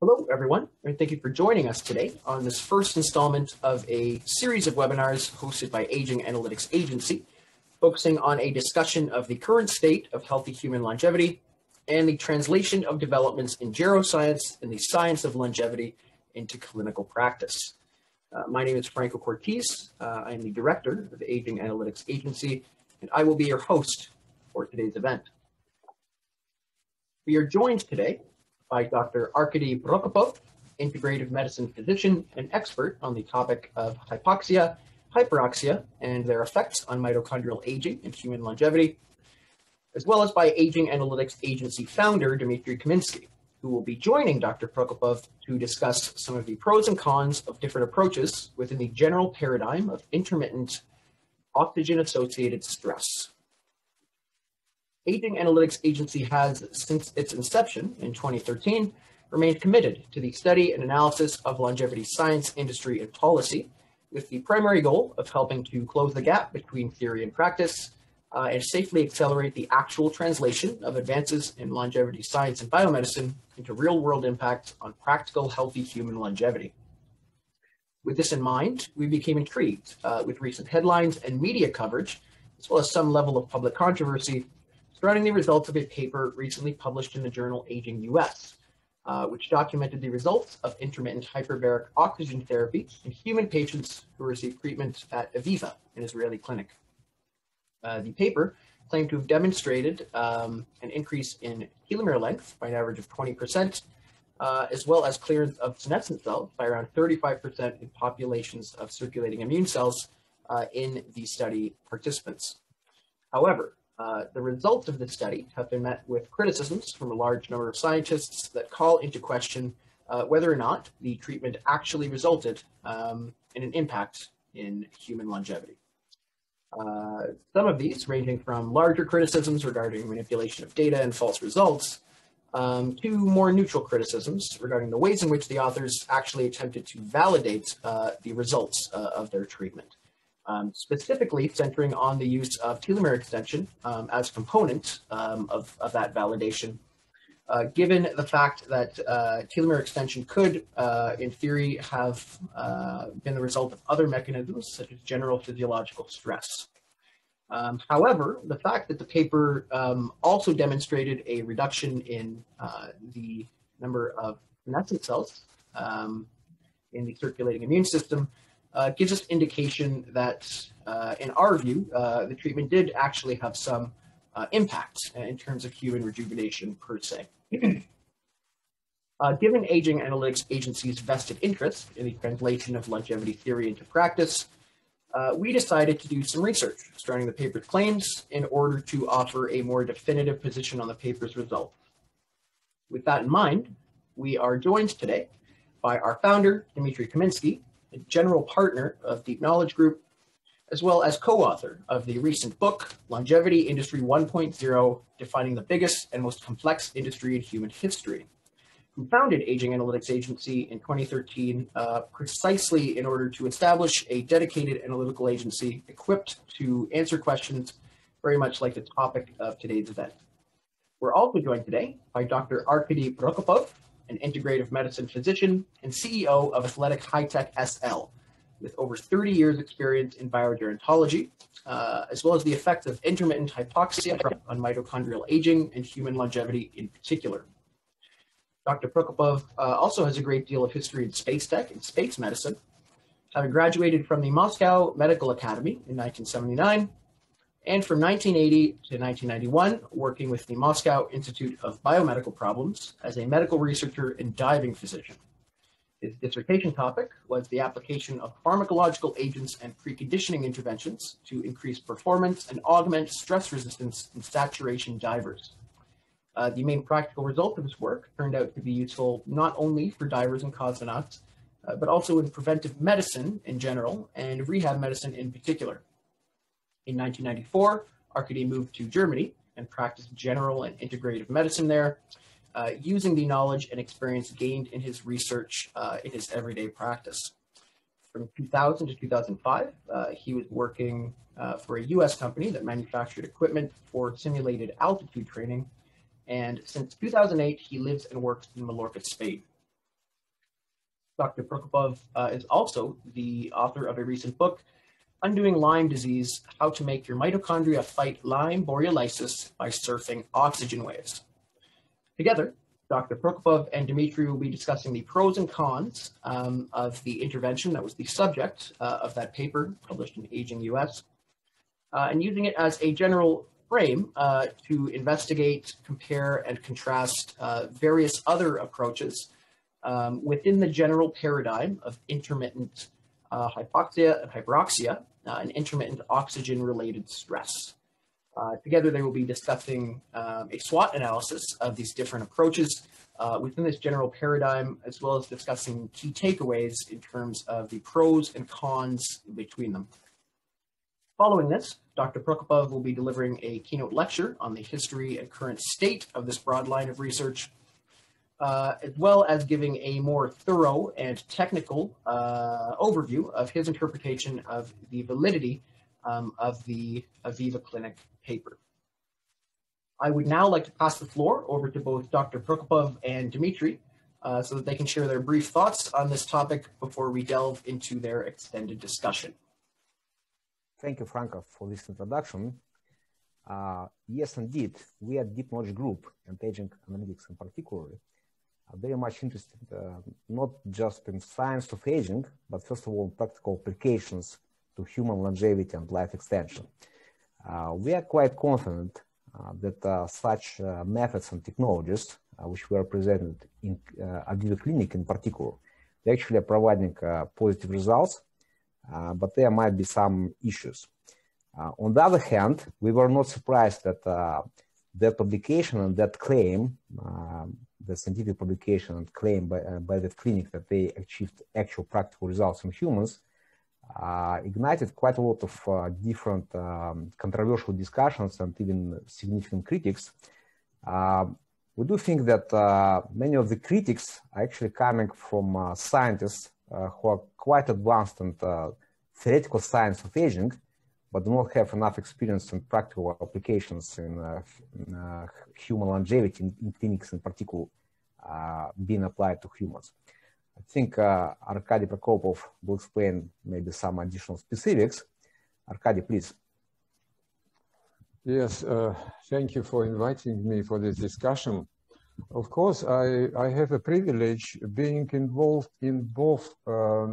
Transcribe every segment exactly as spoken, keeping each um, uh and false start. Hello, everyone, and thank you for joining us today on this first installment of a series of webinars hosted by Aging Analytics Agency, focusing on a discussion of the current state of healthy human longevity and the translation of developments in geroscience and the science of longevity into clinical practice. Uh, my name is Franco Cortese. Uh, I'm the director of the Aging Analytics Agency, and I will be your host for today's event. We are joined today by Doctor Arkadi Prokopov, integrative medicine physician and expert on the topic of hypoxia, hyperoxia, and their effects on mitochondrial aging and human longevity, as well as by Aging Analytics Agency founder Dmitry Kaminsky, who will be joining Doctor Prokopov to discuss some of the pros and cons of different approaches within the general paradigm of intermittent oxygen-associated stress. Aging Analytics Agency has, since its inception in twenty thirteen, remained committed to the study and analysis of longevity science, industry, and policy, with the primary goal of helping to close the gap between theory and practice, uh, and safely accelerate the actual translation of advances in longevity science and biomedicine into real-world impacts on practical, healthy human longevity. With this in mind, we became intrigued uh, with recent headlines and media coverage, as well as some level of public controversy surrounding the results of a paper recently published in the journal Aging U S, uh, which documented the results of intermittent hyperbaric oxygen therapy in human patients who received treatment at Aviva, an Israeli clinic. Uh, the paper claimed to have demonstrated um, an increase in telomere length by an average of twenty percent, uh, as well as clearance of senescent cells by around thirty-five percent in populations of circulating immune cells uh, in the study participants. However, Uh, the results of this study have been met with criticisms from a large number of scientists that call into question uh, whether or not the treatment actually resulted um, in an impact in human longevity. Uh, some of these ranging from larger criticisms regarding manipulation of data and false results um, to more neutral criticisms regarding the ways in which the authors actually attempted to validate uh, the results uh, of their treatment. Um, specifically centering on the use of telomere extension um, as a component um, of, of that validation, uh, given the fact that uh, telomere extension could, uh, in theory, have uh, been the result of other mechanisms such as general physiological stress. Um, however, the fact that the paper um, also demonstrated a reduction in uh, the number of senescent cells um, in the circulating immune system Uh, gives us indication that, uh, in our view, uh, the treatment did actually have some uh, impact in terms of human rejuvenation per se. uh, given Aging Analytics Agency's vested interest in the translation of longevity theory into practice, uh, we decided to do some research surrounding the paper's claims in order to offer a more definitive position on the paper's results. With that in mind, we are joined today by our founder, Dmitry Kaminsky, general partner of Deep Knowledge Group, as well as co-author of the recent book, Longevity Industry one point oh, Defining the Biggest and Most Complex Industry in Human History, who founded Aging Analytics Agency in twenty thirteen uh, precisely in order to establish a dedicated analytical agency equipped to answer questions very much like the topic of today's event. We're also joined today by Doctor Arkadi Prokopov, an integrative medicine physician and C E O of Athletic High Tech S L, with over thirty years experience in biogerontology, uh, as well as the effects of intermittent hypoxia on mitochondrial aging and human longevity in particular. Doctor Prokopov uh, also has a great deal of history in space tech and space medicine, having graduated from the Moscow Medical Academy in nineteen seventy-nine, and from nineteen eighty to nineteen ninety-one, working with the Moscow Institute of Biomedical Problems as a medical researcher and diving physician. His dissertation topic was the application of pharmacological agents and preconditioning interventions to increase performance and augment stress resistance in saturation divers. Uh, the main practical result of his work turned out to be useful not only for divers and cosmonauts, uh, but also in preventive medicine in general and rehab medicine in particular. In nineteen ninety-four, Arkadi moved to Germany and practiced general and integrative medicine there, uh, using the knowledge and experience gained in his research uh, in his everyday practice. From two thousand to two thousand five, uh, he was working uh, for a U S company that manufactured equipment for simulated altitude training, and since two thousand eight, he lives and works in Mallorca, Spain. Doctor Prokopov uh, is also the author of a recent book, Undoing Lyme Disease, How to Make Your Mitochondria Fight Lyme Borreliosis by Surfing Oxygen Waves. Together, Doctor Prokopov and Dmitry will be discussing the pros and cons um, of the intervention that was the subject uh, of that paper published in Aging U S, uh, and using it as a general frame uh, to investigate, compare, and contrast uh, various other approaches um, within the general paradigm of intermittent uh, hypoxia and hyperoxia uh, and intermittent oxygen-related stress. Uh, together, they will be discussing um, a SWOT analysis of these different approaches uh, within this general paradigm, as well as discussing key takeaways in terms of the pros and cons between them. Following this, Doctor Prokopov will be delivering a keynote lecture on the history and current state of this broad line of research, uh, as well as giving a more thorough and technical uh, overview of his interpretation of the validity Um, of the Aviva Clinic paper. I would now like to pass the floor over to both Doctor Prokopov and Dmitry uh, so that they can share their brief thoughts on this topic before we delve into their extended discussion. Thank you, Franco, for this introduction. Uh, yes, indeed, we at Deep Knowledge Group and Aging Analytics in particular are very much interested uh, not just in science of aging, but first of all, in practical applications to human longevity and life extension. Uh, we are quite confident uh, that uh, such uh, methods and technologies, uh, which were presented in uh, Aviva Clinic in particular, they actually are providing uh, positive results, uh, but there might be some issues. Uh, on the other hand, we were not surprised that uh, that publication and that claim, uh, the scientific publication and claim by, uh, by that clinic that they achieved actual practical results in humans, Uh, ignited quite a lot of uh, different um, controversial discussions and even significant critics. Uh, we do think that uh, many of the critics are actually coming from uh, scientists uh, who are quite advanced in uh, theoretical science of aging, but do not have enough experience in practical applications in, uh, in uh, human longevity, in, in clinics in particular, uh, being applied to humans. I think uh, Arkadi Prokopov will explain maybe some additional specifics. Arkadi, please. Yes, uh, thank you for inviting me for this discussion. Of course, I, I have a privilege being involved in both uh,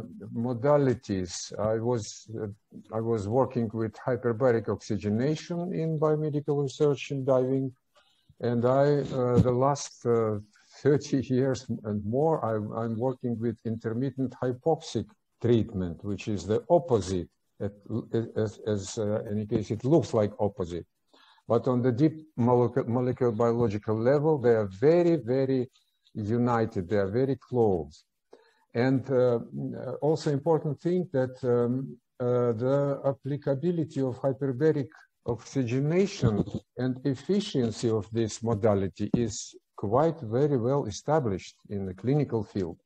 modalities. I was, uh, I was working with hyperbaric oxygenation in biomedical research and diving, and I, uh, the last uh, thirty years and more, I'm, I'm working with intermittent hypoxic treatment, which is the opposite, as, as uh, in any case, it looks like opposite. But on the deep molecular, molecular biological level, they are very, very united. They are very close. And uh, also important thing that um, uh, the applicability of hyperbaric oxygenation and efficiency of this modality is quite very well established in the clinical field,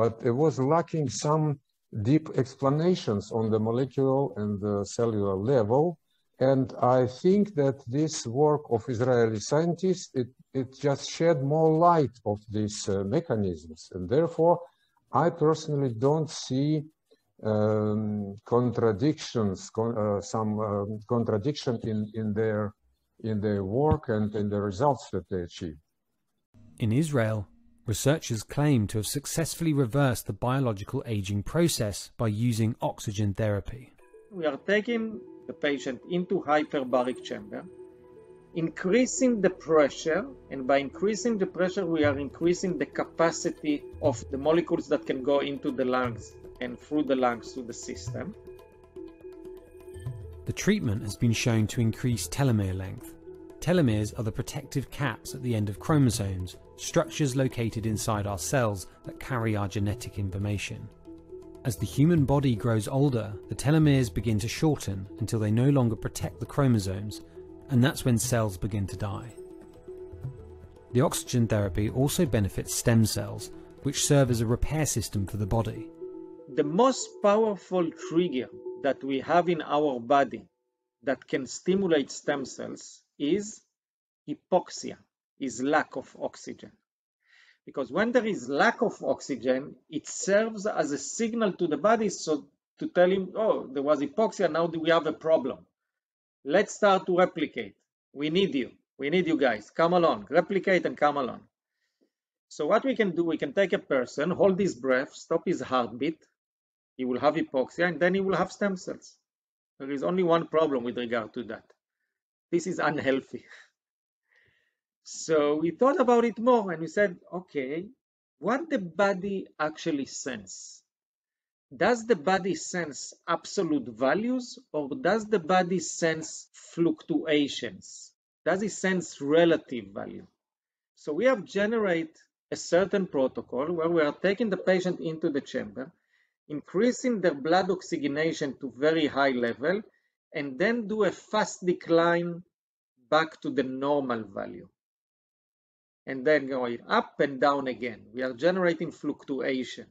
but it was lacking some deep explanations on the molecular and the cellular level. And I think that this work of Israeli scientists, it, it just shed more light of these uh, mechanisms. And therefore, I personally don't see um, contradictions, con uh, some um, contradiction in, in, their, in their work and in the results that they achieve. In Israel, researchers claim to have successfully reversed the biological aging process by using oxygen therapy. We are taking the patient into hyperbaric chamber, increasing the pressure, and by increasing the pressure, we are increasing the capacity of the molecules that can go into the lungs and through the lungs to the system. The treatment has been shown to increase telomere length. Telomeres are the protective caps at the end of chromosomes, structures located inside our cells that carry our genetic information. As the human body grows older, the telomeres begin to shorten until they no longer protect the chromosomes, and that's when cells begin to die. The oxygen therapy also benefits stem cells, which serve as a repair system for the body. The most powerful trigger that we have in our body that can stimulate stem cells is hypoxia, is lack of oxygen. because when there is lack of oxygen, it serves as a signal to the body so to tell him, oh, there was hypoxia, now we have a problem. Let's start to replicate. We need you. We need you guys. Come along. Replicate and come along. So what we can do, we can take a person, hold his breath, stop his heartbeat. He will have hypoxia, and then he will have stem cells. There is only one problem with regard to that. This is unhealthy. So we thought about it more, and we said, okay, what the body actually sense? Does the body sense absolute values, or does the body sense fluctuations? Does it sense relative value? So we have generated a certain protocol where we are taking the patient into the chamber, increasing their blood oxygenation to very high level, and then do a fast decline back to the normal value. And then going up and down again. We are generating fluctuation.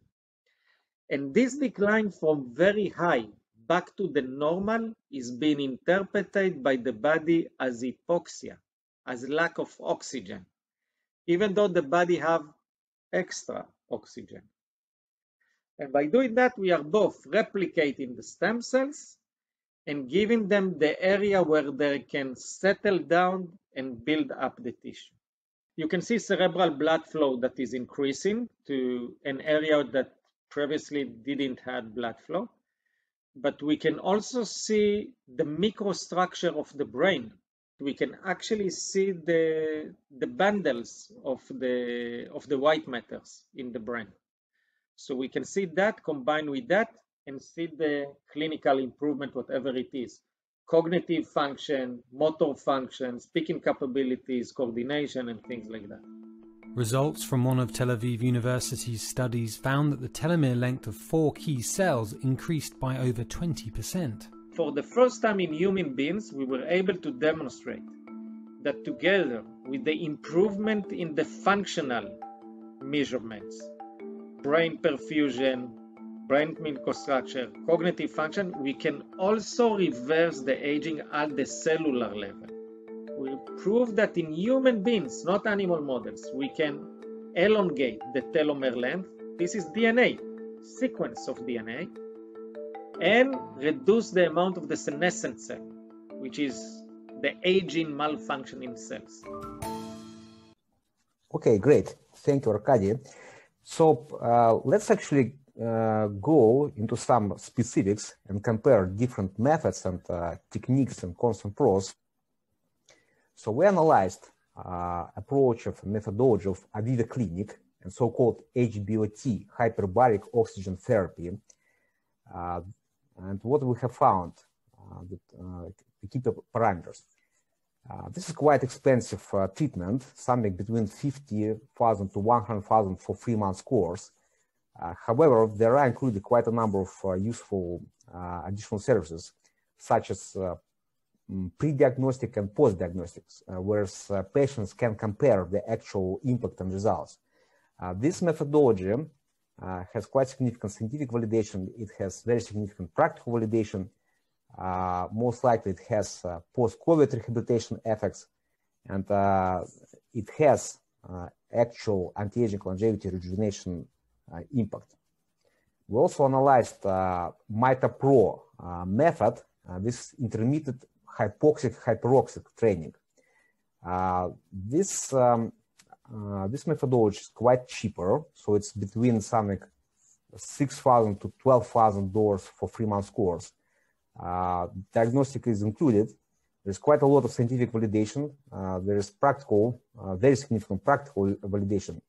And this decline from very high back to the normal is being interpreted by the body as hypoxia, as lack of oxygen, even though the body have extra oxygen. And by doing that, we are both replicating the stem cells and giving them the area where they can settle down and build up the tissue. You can see cerebral blood flow that is increasing to an area that previously didn't have blood flow. But we can also see the microstructure of the brain. We can actually see the, the bundles of the, of the white matters in the brain. So we can see that, combined with that, and see the clinical improvement, whatever it is. Cognitive function, motor function, speaking capabilities, coordination, and things like that. Results from one of Tel Aviv University's studies found that the telomere length of four key cells increased by over twenty percent. For the first time in human beings, we were able to demonstrate that together with the improvement in the functional measurements, brain perfusion, brain microstructure, cognitive function, we can also reverse the aging at the cellular level. We prove that in human beings, not animal models, we can elongate the telomere length. This is D N A, sequence of D N A, and reduce the amount of the senescent cell, which is the aging malfunctioning cells. Okay, great. Thank you, Arkadi. So uh, let's actually uh, go into some specifics and compare different methods and uh, techniques and constant pros. So we analyzed uh, approach of methodology of Aviva clinic and so-called H B O T, hyperbaric oxygen therapy. Uh, and what we have found, uh, that, uh, the key parameters. Uh, this is quite expensive uh, treatment, something between fifty thousand to one hundred thousand for three months course. Uh, however, there are included quite a number of uh, useful uh, additional services, such as uh, pre-diagnostic and post-diagnostics, uh, where uh, patients can compare the actual impact and results. Uh, this methodology uh, has quite significant scientific validation. It has very significant practical validation. Uh, most likely it has uh, post-COVID rehabilitation effects, and uh, it has uh, actual anti-aging, longevity, rejuvenation uh, impact. We also analyzed uh, MitoPro uh, method, uh, this intermittent hypoxic hyperoxic training. Uh, this, um, uh, this methodology is quite cheaper, so it's between something six thousand dollars to twelve thousand dollars for three months course. Uh, diagnostic is included. There's quite a lot of scientific validation. Uh, there is practical, uh, very significant practical validation.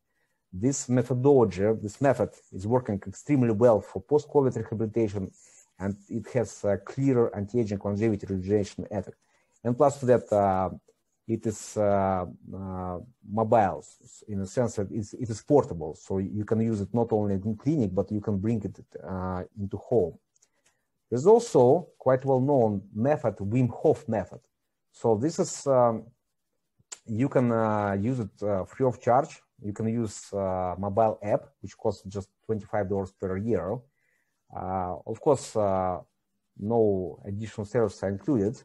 This methodology, this method is working extremely well for post-COVID rehabilitation, and it has a clearer anti-aging, longevity, regeneration effect. And plus to that, uh, it is uh, uh, mobile, in a sense that it's, it is portable. So you can use it not only in clinic, but you can bring it uh, into home. There's also quite well-known method, Wim Hof method. So this is, um, you can uh, use it uh, free of charge. You can use uh, mobile app, which costs just twenty-five dollars per year. Uh, of course, uh, no additional services are included.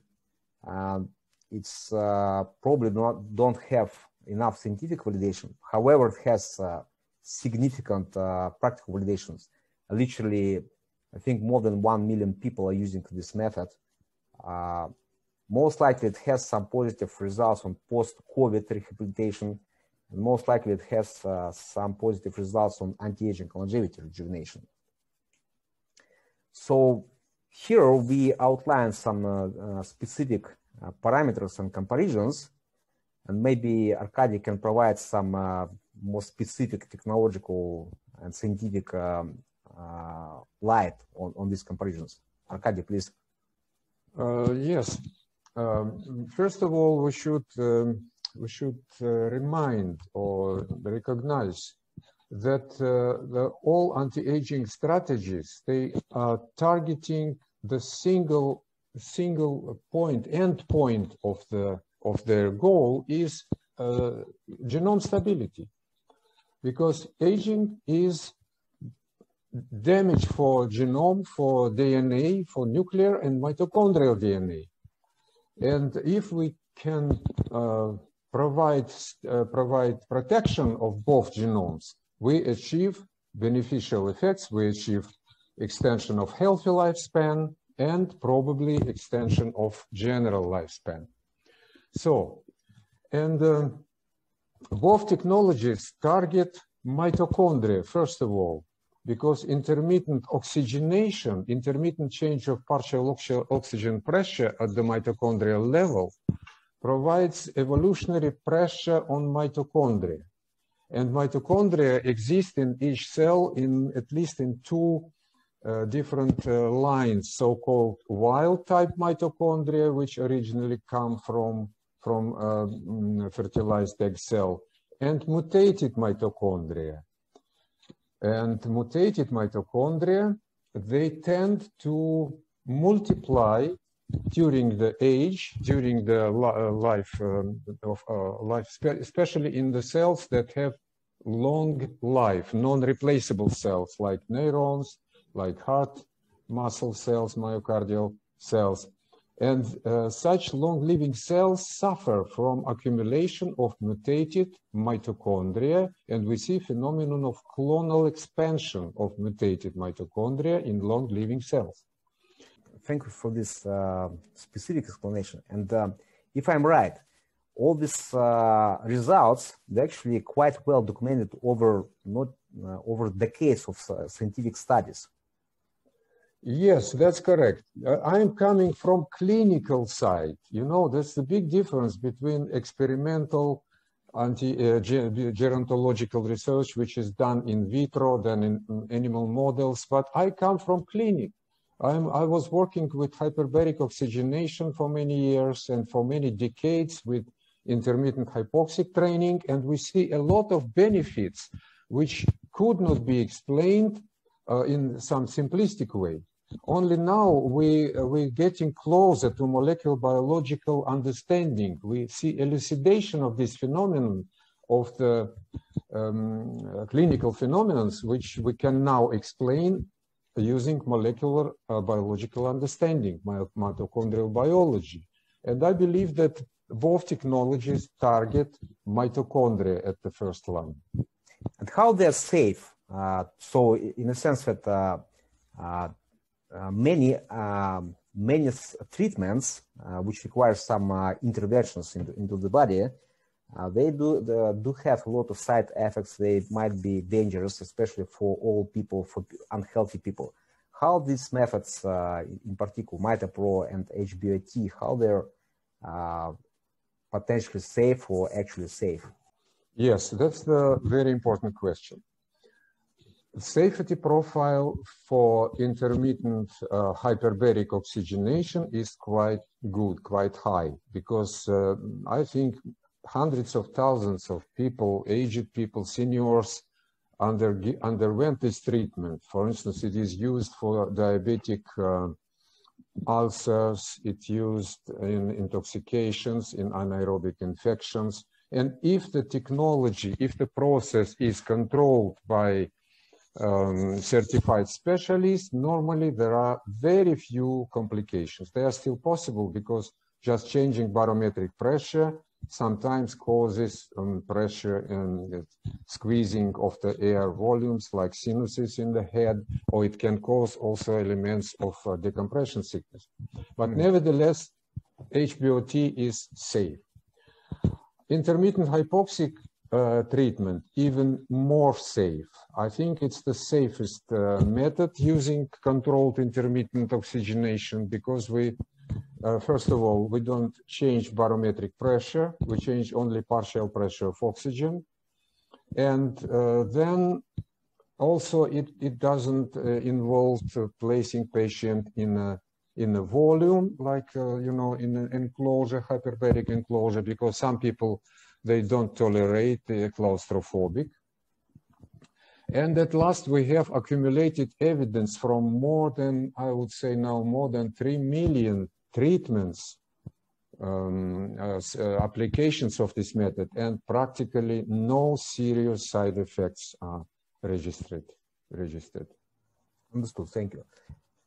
Um, it's uh, probably not, don't have enough scientific validation. However, it has uh, significant uh, practical validations. Literally, I think more than one million people are using this method. Uh, most likely it has some positive results on post-COVID rehabilitation. And most likely it has uh, some positive results on anti-aging longevity rejuvenation. So here we outline some uh, uh, specific uh, parameters and comparisons, and maybe Arkadi can provide some uh, more specific technological and scientific um, uh, light on, on these comparisons. Arkadi, please. Uh, yes. Um, first of all, we should um, we should uh, remind or recognize that uh, the, all anti-aging strategies, they are targeting the single single point, end point of the of their goal is uh, genome stability, because aging is damage for genome, for D N A, for nuclear and mitochondrial D N A. And if we can uh, provide uh, provide protection of both genomes, we achieve beneficial effects, we achieve extension of healthy lifespan and probably extension of general lifespan. So, and uh, both technologies target mitochondria, first of all, because intermittent oxygenation, intermittent change of partial oxygen pressure at the mitochondrial level provides evolutionary pressure on mitochondria. And mitochondria exist in each cell in at least in two uh, different uh, lines, so-called wild-type mitochondria, which originally come from, from uh, fertilized egg cell, and mutated mitochondria. And mutated mitochondria, they tend to multiply during the age, during the life um, of uh, life, especially in the cells that have long life, non-replaceable cells like neurons, like heart muscle cells, myocardial cells. And uh, such long-living cells suffer from accumulation of mutated mitochondria, and we see phenomenon of clonal expansion of mutated mitochondria in long-living cells. Thank you for this uh, specific explanation. And um, if I'm right, all these uh, results, they're actually quite well documented over not uh, over decades of uh, scientific studies. Yes, that's correct. I am coming from clinical side. You know, that's the big difference between experimental anti-gerontological uh, research, which is done in vitro, than in animal models. But I come from clinic. I'm, I was working with hyperbaric oxygenation for many years and for many decades with intermittent hypoxic training, and we see a lot of benefits which could not be explained uh, in some simplistic way. Only now we, uh, we're getting closer to molecular biological understanding. We see elucidation of this phenomenon, of the um, uh, clinical phenomena, which we can now explain using molecular uh, biological understanding, mitochondrial biology. And I believe that both technologies target mitochondria at the first line. And how they're safe. Uh, so in a sense that uh, uh, many, uh, many treatments, uh, which require some uh, interventions into, into the body, uh, they do, they do have a lot of side effects. They might be dangerous, especially for old people, for unhealthy people. How these methods, uh, in particular MitoPro and H B O T, how they're uh, potentially safe or actually safe? Yes, that's the very important question. Safety profile for intermittent uh, hyperbaric oxygenation is quite good, quite high, because uh, I think hundreds of thousands of people, aged people, seniors, under, underwent this treatment. For instance, it is used for diabetic uh, ulcers, it's used in intoxications, in anaerobic infections. And if the technology, if the process is controlled by um, certified specialists, normally there are very few complications. They are still possible because just changing barometric pressure sometimes causes um, pressure and squeezing of the air volumes like sinuses in the head, or it can cause also elements of uh, decompression sickness. But mm-hmm. nevertheless, H B O T is safe. Intermittent hypoxic uh, treatment, even more safe. I think it's the safest uh, method using controlled intermittent oxygenation, because we Uh, first of all, we don't change barometric pressure. We change only partial pressure of oxygen. And uh, then also it, it doesn't uh, involve uh, placing patient in a, in a volume, like, uh, you know, in an enclosure, hyperbaric enclosure, because some people, they don't tolerate uh, claustrophobic. And at last, we have accumulated evidence from more than, I would say now, more than three million treatments, um, uh, uh, applications of this method, and practically no serious side effects are registered. registered. Understood, thank you.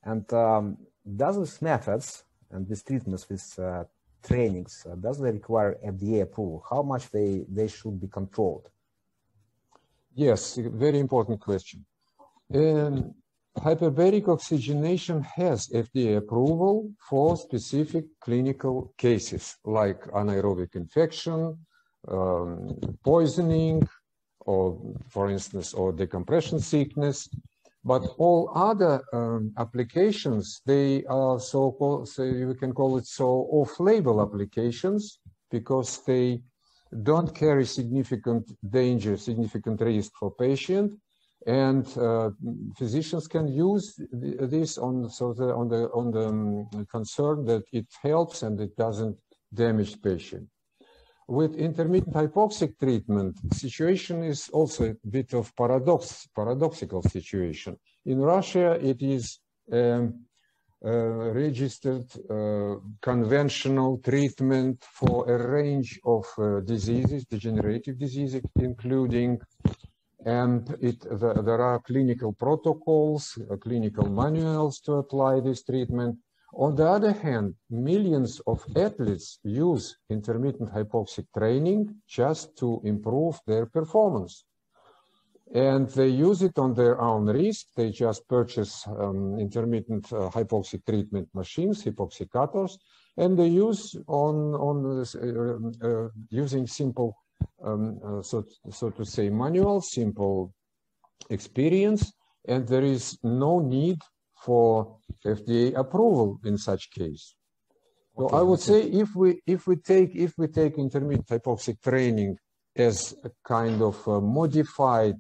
And um, does these methods and these treatments, these uh, trainings, uh, does they require F D A approval? How much they, they should be controlled? Yes, very important question. Um, hyperbaric oxygenation has F D A approval for specific clinical cases like anaerobic infection, um, poisoning, or for instance, or decompression sickness. But all other um, applications, they are so-called, so you can call it so, off-label applications, because they don't carry significant danger, significant risk for patient, and uh, physicians can use th this on so the, on the on the um, concern that it helps and it doesn't damage patient. With intermittent hypoxic treatment, situation is also a bit of paradox, paradoxical situation. In Russia, it is um, Uh, registered uh, conventional treatment for a range of uh, diseases, degenerative diseases including, and it, the, there are clinical protocols, uh, clinical manuals to apply this treatment. On the other hand, millions of athletes use intermittent hypoxic training just to improve their performance. And they use it on their own risk. They just purchase um, intermittent uh, hypoxic treatment machines, hypoxicators, and they use on on this, uh, uh, using simple, um, uh, so so to say, manual, simple experience. And there is no need for F D A approval in such case. So okay. I would say if we if we take if we take intermittent hypoxic training as a kind of a modified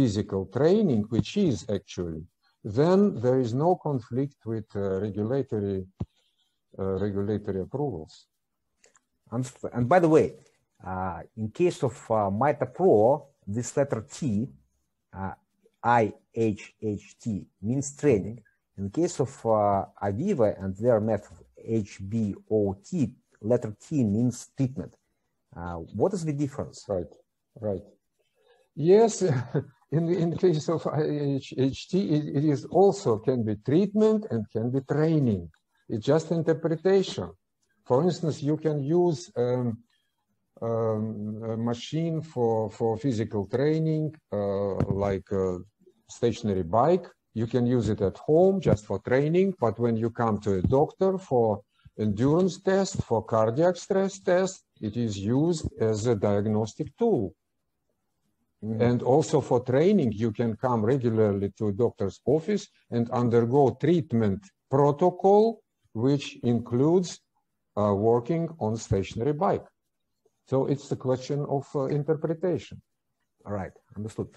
physical training, which is actually, then there is no conflict with uh, regulatory uh, regulatory approvals. And, and by the way, uh, in case of uh, MitoPro, this letter T, uh, I H H T, means training. In case of uh, Aviva and their method, H B O T, letter T means treatment. Uh, what is the difference? Right, right. Yes, in, in case of I H H T, it, it is also can be treatment and can be training. It's just interpretation. For instance, you can use um, um, a machine for, for physical training, uh, like a stationary bike. You can use it at home just for training, but when you come to a doctor for endurance test, for cardiac stress test, it is used as a diagnostic tool. Mm-hmm. And also for training, you can come regularly to a doctor's office and undergo treatment protocol, which includes uh, working on stationary bike. So it's the question of uh, interpretation. All right, understood.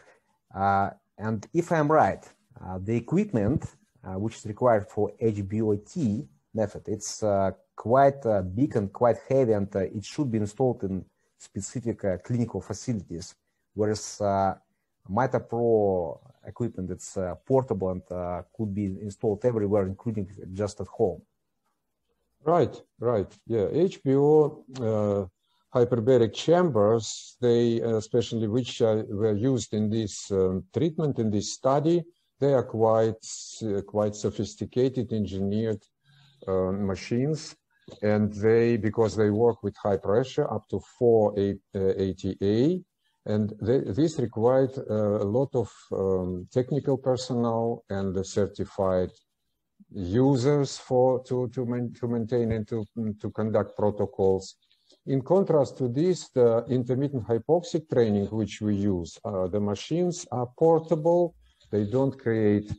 Uh, and if I'm right, uh, the equipment uh, which is required for H B O T method, it's uh, quite uh, big and quite heavy, and uh, it should be installed in specific uh, clinical facilities, whereas uh, MitoPro equipment, it's uh, portable and uh, could be installed everywhere, including just at home. Right, right, yeah. H B O uh, hyperbaric chambers, they uh, especially which uh, were used in this um, treatment, in this study, they are quite, uh, quite sophisticated, engineered uh, machines. and they, because they work with high pressure up to four eighty A, and they, this required uh, a lot of um, technical personnel and uh, certified users for to to, man, to maintain and to to conduct protocols. In contrast to this, the intermittent hypoxic training which we use, uh, the machines are portable. They don't create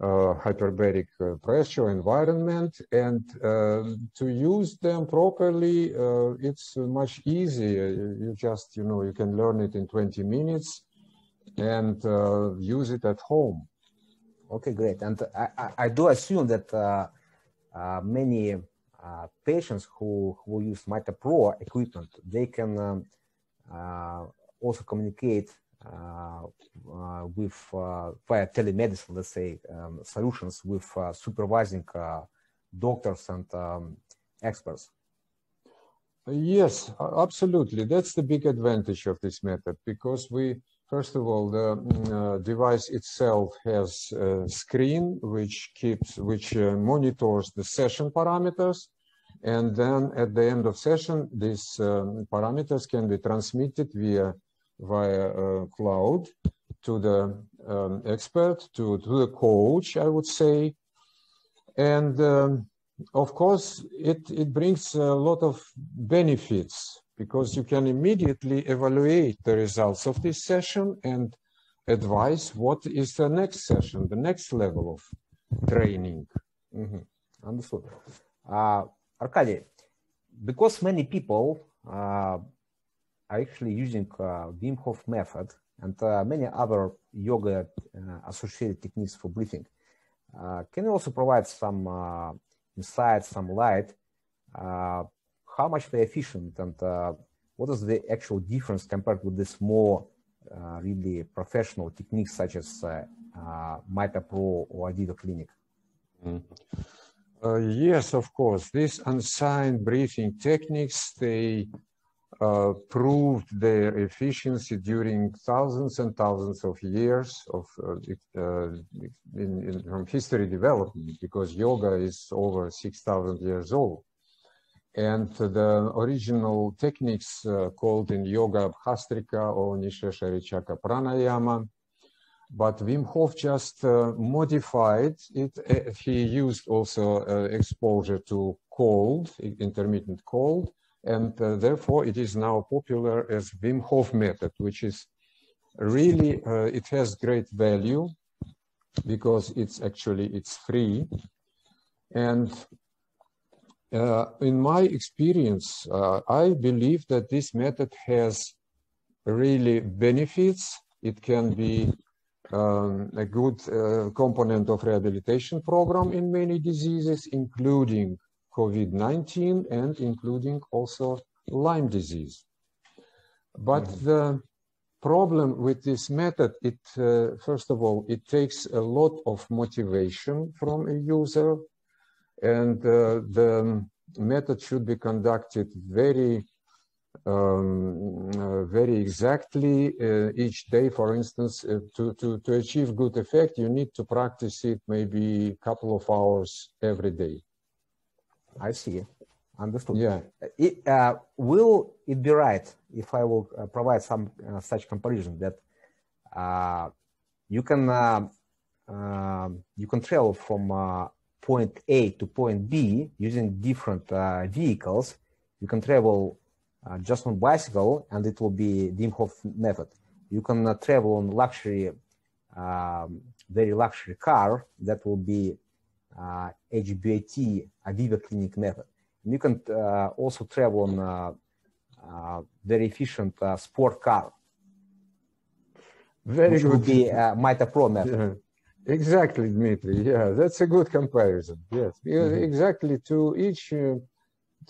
uh, hyperbaric uh, pressure environment, and uh, to use them properly, uh, it's much easier. You just, you know, you can learn it in twenty minutes and uh, use it at home. Okay, great. And I, I do assume that uh, uh, many uh, patients who, who use MitoPro equipment, they can um, uh, also communicate uh, uh, with uh, via telemedicine, let's say, um, solutions with uh, supervising uh, doctors and um, experts. Yes, absolutely. That's the big advantage of this method, because we, first of all, the uh, device itself has a screen which keeps, which uh, monitors the session parameters, and then at the end of session, these um, parameters can be transmitted via via uh, cloud to the um, expert, to to the coach, I would say, and um, of course, it it brings a lot of benefits, because you can immediately evaluate the results of this session and advise what is the next session, the next level of training. Mm-hmm. Understood. Uh, Arkadi, because many people uh, are actually using uh, Wim Hof method and uh, many other yoga uh, associated techniques for breathing, uh, can you also provide some uh, insights, some light? Uh, How much they're efficient, and uh, what is the actual difference compared with this more uh, really professional techniques such as uh, uh, MitoPro or Aviva Clinic? Mm-hmm. uh, yes, of course. These unsigned breathing techniques, they uh, proved their efficiency during thousands and thousands of years of uh, uh, in, in, from history development, because yoga is over six thousand years old. And the original techniques uh, called in yoga Abhastrika or Nishesharichaka Pranayama, but Wim Hof just uh, modified it. He used also uh, exposure to cold, intermittent cold, and uh, therefore it is now popular as Wim Hof method, which is really, uh, it has great value because it's actually, it's free. And Uh, in my experience, uh, I believe that this method has really benefits. It can be um, a good uh, component of rehabilitation program in many diseases, including COVID nineteen and including also Lyme disease. But mm-hmm. the problem with this method, it uh, first of all, it takes a lot of motivation from a user. And uh, the method should be conducted very, um, uh, very exactly uh, each day. For instance, uh, to, to, to achieve good effect, you need to practice it maybe a couple of hours every day. I see. Understood. Yeah. It, uh, will it be right if I will uh, provide some uh, such comparison that uh, you can uh, uh, you can travel from uh, point A to point B using different uh, vehicles? You can travel uh, just on bicycle, and it will be Wim Hof method. You can uh, travel on luxury, um, very luxury car, that will be uh, H B O T, Aviva Clinic method. And you can uh, also travel on uh, uh, very efficient uh, sport car, very which good. Will be uh, MitoPro method. Yeah. Exactly, Dmitry. Yeah, that's a good comparison. Yes, mm-hmm. exactly. To each, uh,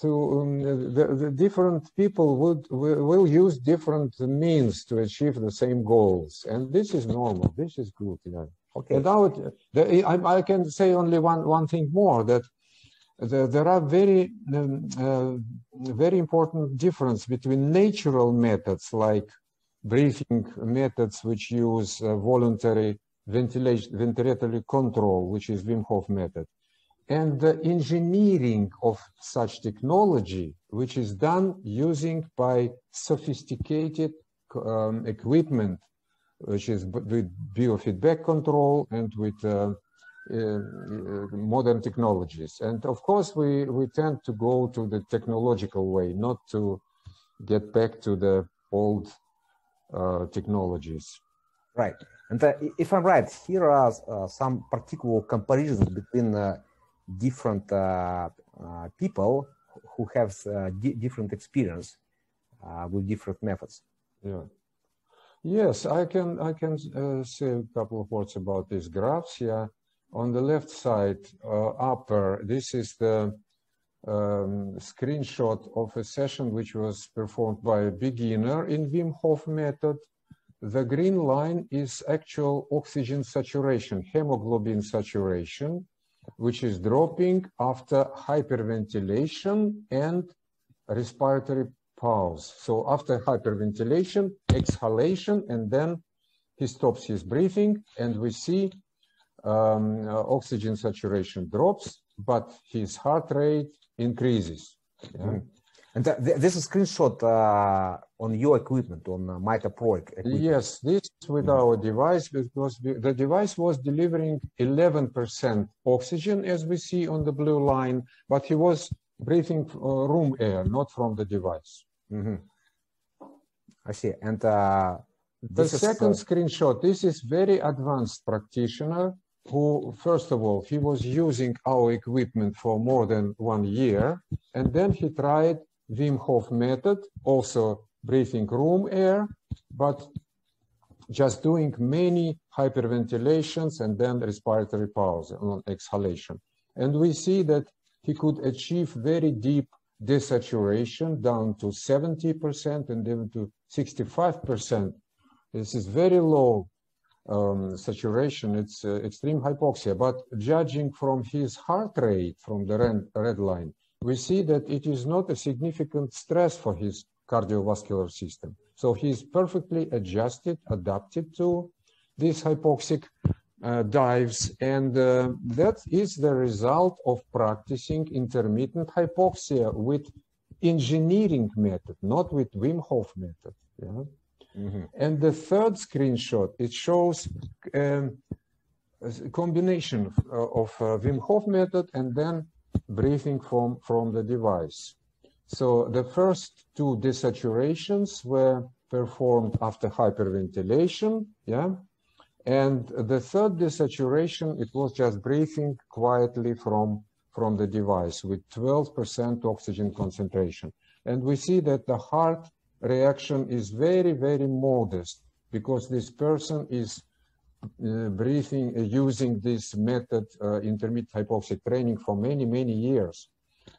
to um, the, the different people would will use different means to achieve the same goals, and this is normal. This is good. Yeah. Okay. And now it, the, I, I can say only one one thing more, that the, there are very um, uh, very important difference between natural methods like breathing methods which use uh, voluntary ventilation, ventilatory control, which is Wim Hof method, and the engineering of such technology, which is done using by sophisticated um, equipment, which is with biofeedback control and with uh, uh, modern technologies. And of course, we, we tend to go to the technological way, not to get back to the old uh, technologies. Right. And uh, if I'm right, here are uh, some particular comparisons between uh, different uh, uh, people who have uh, di different experience uh, with different methods. Yeah. Yes, I can, I can uh, say a couple of words about these graphs here. On the left side, uh, upper, this is the um, screenshot of a session which was performed by a beginner in Wim Hof method. The green line is actual oxygen saturation, hemoglobin saturation, which is dropping after hyperventilation and respiratory pause. So after hyperventilation, exhalation, and then he stops his breathing, and we see um, uh, oxygen saturation drops, but his heart rate increases. Yeah. Mm. And th th this is a screenshot uh, on your equipment, on uh, MitoPro equipment. Yes, this is with mm. our device, because the device was delivering eleven percent oxygen, as we see on the blue line, but he was breathing uh, room air, not from the device. Mm-hmm. I see. And uh, the second the... screenshot, this is very advanced practitioner who, first of all, he was using our equipment for more than one year, and then he tried Wim Hof method, also breathing room air, but just doing many hyperventilations and then respiratory pause on exhalation. And we see that he could achieve very deep desaturation down to seventy percent and even to sixty-five percent. This is very low um, saturation, it's uh, extreme hypoxia. But judging from his heart rate, from the red, red line, we see that it is not a significant stress for his cardiovascular system. So he is perfectly adjusted, adapted to these hypoxic uh, dives. And uh, that is the result of practicing intermittent hypoxia with engineering method, not with Wim Hof method. Yeah? Mm-hmm. And the third screenshot, it shows um, a combination of, uh, of uh, Wim Hof method and then breathing from, from the device. So the first two desaturations were performed after hyperventilation, yeah? And the third desaturation, it was just breathing quietly from, from the device with twelve percent oxygen concentration. And we see that the heart reaction is very, very modest, because this person is uh, breathing, uh, using this method, uh, intermittent hypoxic training, for many, many years.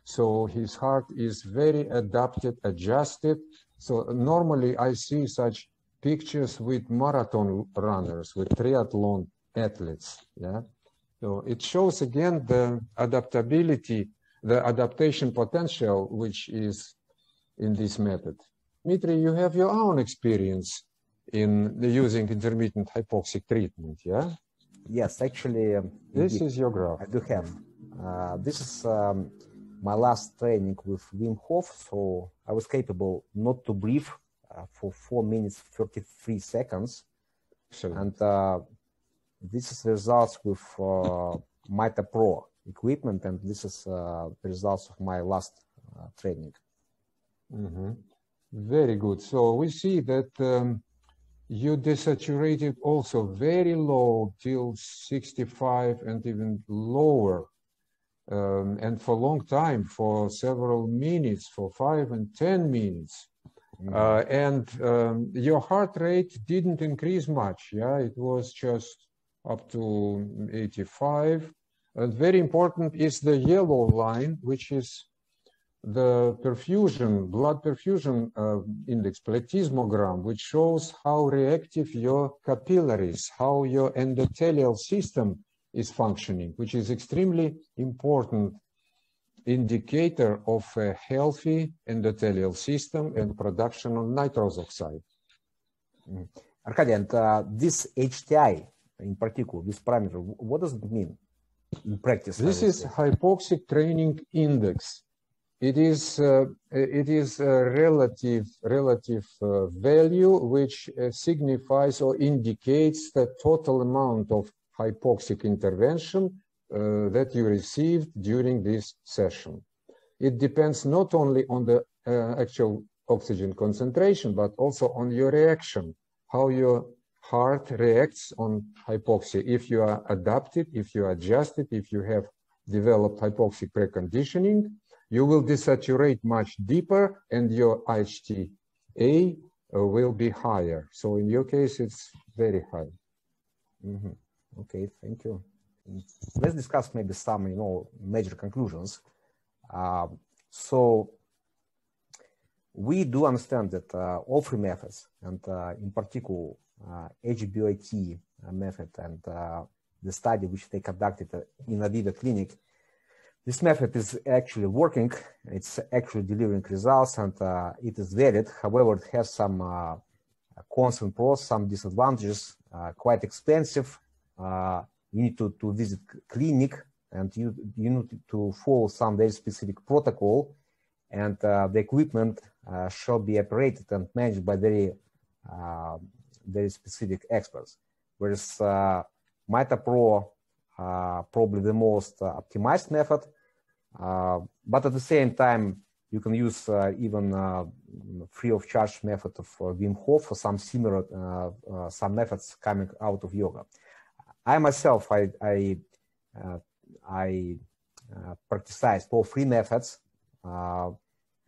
So his heart is very adapted, adjusted. So normally I see such pictures with marathon runners, with triathlon athletes. Yeah. So it shows again the adaptability, the adaptation potential, which is in this method. Dmitry, you have your own experience in using intermittent hypoxic treatment, yeah? Yes, actually. Um, this indeed. is your graph. I do have. Uh, this is um, my last training with Wim Hof, so I was capable not to breathe uh, for four minutes, thirty-three seconds. Sure. And uh, this is the results with uh, MitoPro equipment, and this is uh, the results of my last uh, training. Mm-hmm. Very good. So we see that um, you desaturated also very low, till sixty-five and even lower, um, and for a long time, for several minutes, for five and ten minutes. Mm-hmm. uh, and um, your heart rate didn't increase much. Yeah, it was just up to eighty-five. And very important is the yellow line, which is the perfusion, blood perfusion uh, index, platysmogram, which shows how reactive your capillaries, how your endothelial system is functioning, which is extremely important indicator of a healthy endothelial system and production of nitrous oxide. Mm. Arkady, and uh, this H T I in particular, this parameter, what does it mean? practice. This is hypoxic training index. It is uh, it is a relative relative uh, value which uh, signifies or indicates the total amount of hypoxic intervention uh, that you received during this session. It depends not only on the uh, actual oxygen concentration, but also on your reaction, how your heart reacts on hypoxia. If you are adapted, if you are adjusted, if you have developed hypoxic preconditioning, you will desaturate much deeper and your I H T A will be higher. So in your case, it's very high. Mm-hmm. Okay, thank you. Let's discuss maybe some, you know, major conclusions. Um, so we do understand that uh, all three methods, and uh, in particular uh, H B O T method and uh, the study which they conducted in Aviva clinic, this method is actually working, it's actually delivering results, and uh, it is valid. However, it has some uh, cons and pros, some disadvantages, uh, quite expensive. Uh, you need to, to visit clinic, and you, you need to follow some very specific protocol, and uh, the equipment uh, shall be operated and managed by very, uh, very specific experts. Whereas uh, MitoPro, Uh, probably the most uh, optimized method, uh, but at the same time you can use uh, even uh, free of charge method of uh, Wim Hof or some similar uh, uh, some methods coming out of yoga. I myself I I, uh, I uh, practiced all three methods, uh,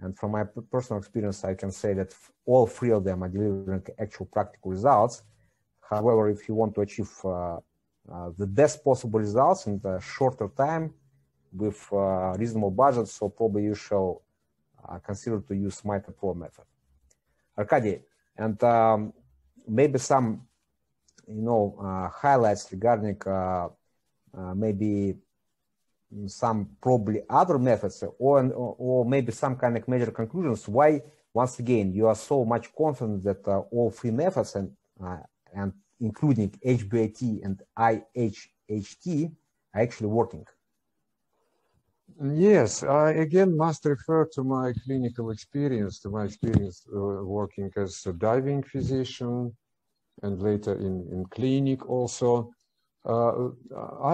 and from my personal experience I can say that all three of them are delivering actual practical results. However, if you want to achieve uh, Uh, the best possible results in the shorter time with uh, reasonable budget, so probably you shall uh, consider to use MitoPro method. Arkadi, and um, maybe some, you know, uh, highlights regarding uh, uh, maybe some probably other methods, or or maybe some kind of major conclusions. Why, once again, you are so much confident that uh, all three methods and uh, and including H B O T and I H H T, are actually working? Yes, I again must refer to my clinical experience, to my experience uh, working as a diving physician and later in, in clinic also. Uh,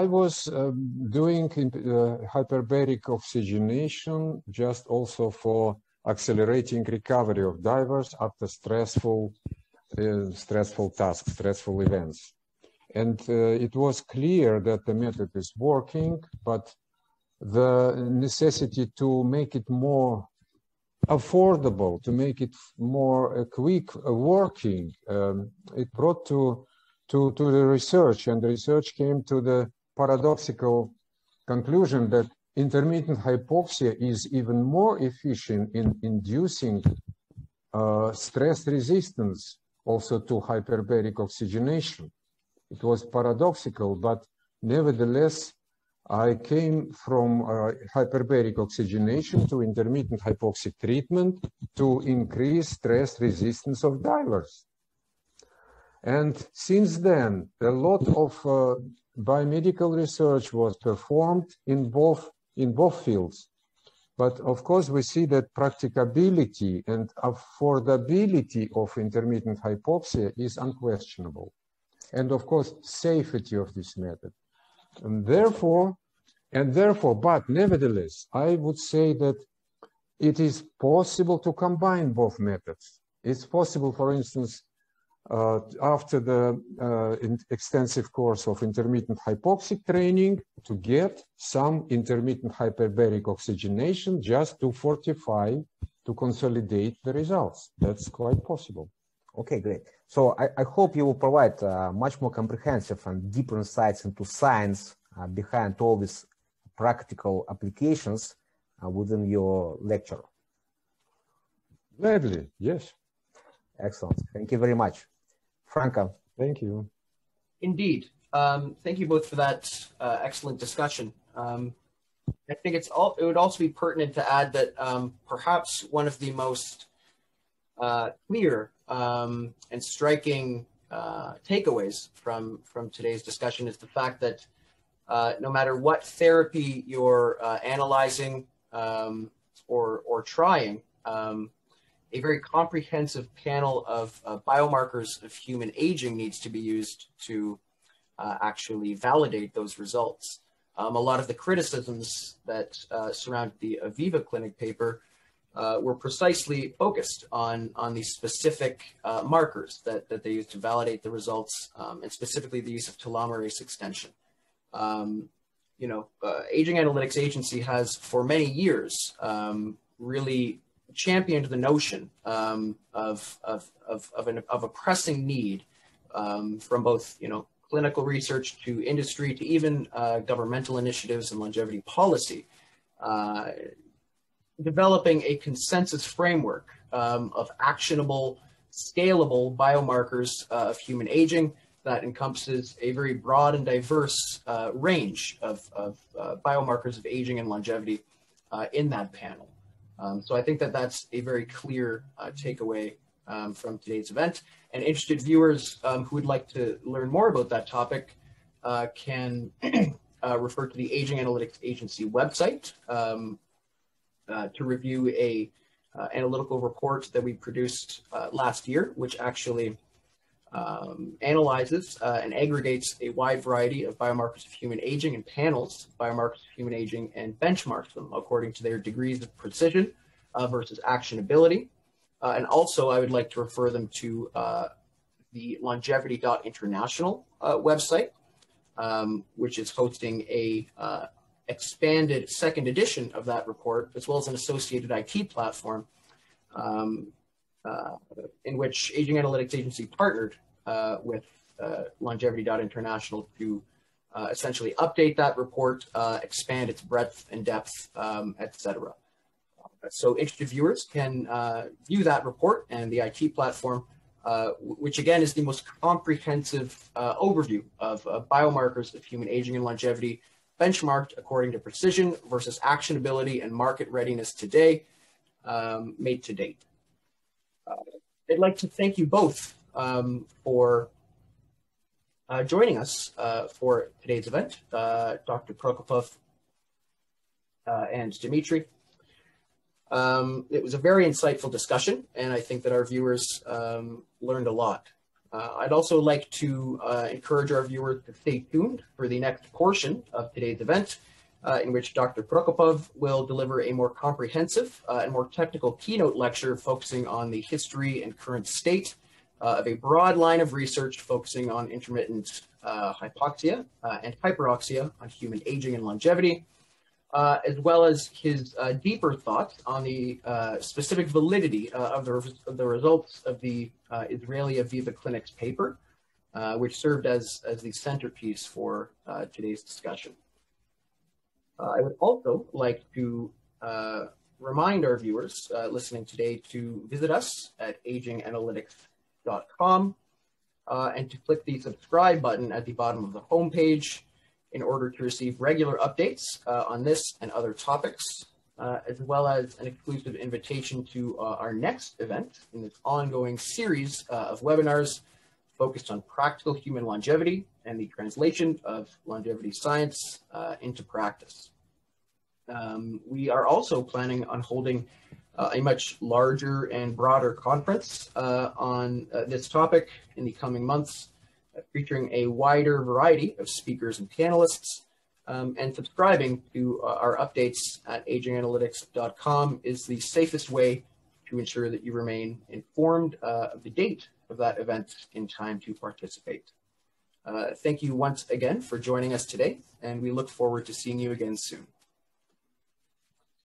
I was um, doing in, uh, hyperbaric oxygenation just also for accelerating recovery of divers after stressful Uh, stressful tasks, stressful events. And uh, it was clear that the method is working, but the necessity to make it more affordable, to make it more uh, quick uh, working, um, it brought to, to, to the research, and the research came to the paradoxical conclusion that intermittent hypoxia is even more efficient in inducing uh, stress resistance also to hyperbaric oxygenation. It was paradoxical, but nevertheless, I came from uh, hyperbaric oxygenation to intermittent hypoxic treatment to increase stress resistance of divers. And since then, a lot of uh, biomedical research was performed in both, in both fields. But of course, we see that practicability and affordability of intermittent hypoxia is unquestionable. And of course, safety of this method. And therefore, and therefore, but nevertheless, I would say that it is possible to combine both methods. It's possible, for instance, uh, after the uh, in extensive course of intermittent hypoxic training to get some intermittent hyperbaric oxygenation just to fortify, to consolidate the results. That's quite possible. Okay, great. So I, I hope you will provide uh, much more comprehensive and deeper insights into science uh, behind all these practical applications uh, within your lecture. Gladly, yes. Excellent. Thank you very much. Franco. Thank you. Indeed. Um, thank you both for that uh, excellent discussion. Um, I think it's all, it would also be pertinent to add that um, perhaps one of the most uh, clear um, and striking uh, takeaways from, from today's discussion is the fact that uh, no matter what therapy you're uh, analyzing um, or, or trying, um, a very comprehensive panel of uh, biomarkers of human aging needs to be used to uh, actually validate those results. Um, a lot of the criticisms that uh, surround the Aviva Clinic paper uh, were precisely focused on, on these specific uh, markers that, that they used to validate the results, um, and specifically the use of telomerase extension. Um, you know, uh, Aging Analytics Agency has for many years um, really championed the notion um, of, of, of, of, an, of a pressing need um, from both, you know, clinical research to industry to even uh, governmental initiatives and longevity policy, uh, developing a consensus framework um, of actionable, scalable biomarkers uh, of human aging that encompasses a very broad and diverse uh, range of, of uh, biomarkers of aging and longevity uh, in that panel. Um, so I think that that's a very clear uh, takeaway um, from today's event. And interested viewers um, who would like to learn more about that topic uh, can uh, refer to the Aging Analytics Agency website um, uh, to review a uh, analytical report that we produced uh, last year, which actually um, analyzes uh, and aggregates a wide variety of biomarkers of human aging and panels, biomarkers of human aging, and benchmarks them according to their degrees of precision uh, versus actionability. Uh, and also, I would like to refer them to uh, the longevity dot international uh, website, um, which is hosting a uh, expanded second edition of that report, as well as an associated I T platform um, uh, in which Aging Analytics Agency partnered uh, with uh, longevity dot international to uh, essentially update that report, uh, expand its breadth and depth, um, et cetera. So interested viewers can uh, view that report and the I T platform, uh, which again is the most comprehensive uh, overview of uh, biomarkers of human aging and longevity, benchmarked according to precision versus actionability and market readiness today, um, made to date. Uh, I'd like to thank you both um, for uh, joining us uh, for today's event, uh, Doctor Prokopov uh, and Dmitry. Um, it was a very insightful discussion, and I think that our viewers um, learned a lot. Uh, I'd also like to uh, encourage our viewers to stay tuned for the next portion of today's event, uh, in which Doctor Prokopov will deliver a more comprehensive uh, and more technical keynote lecture focusing on the history and current state uh, of a broad line of research focusing on intermittent uh, hypoxia uh, and hyperoxia on human aging and longevity. Uh, as well as his uh, deeper thoughts on the uh, specific validity uh, of, the re of the results of the uh, Israeli Aviva Clinic's paper, uh, which served as, as the centerpiece for uh, today's discussion. Uh, I would also like to uh, remind our viewers uh, listening today to visit us at aging analytics dot com uh, and to click the subscribe button at the bottom of the homepage in order to receive regular updates uh, on this and other topics, uh, as well as an exclusive invitation to uh, our next event in this ongoing series uh, of webinars focused on practical human longevity and the translation of longevity science uh, into practice. Um, we are also planning on holding uh, a much larger and broader conference uh, on uh, this topic in the coming months, featuring a wider variety of speakers and panelists, um, and subscribing to uh, our updates at aging analytics dot com is the safest way to ensure that you remain informed uh, of the date of that event in time to participate. Uh, thank you once again for joining us today, and we look forward to seeing you again soon.